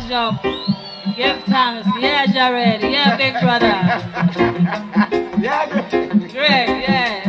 high jump. Give thanks. Yeah, Jared. Yeah, big brother. Yeah, Greg. Greg, yeah.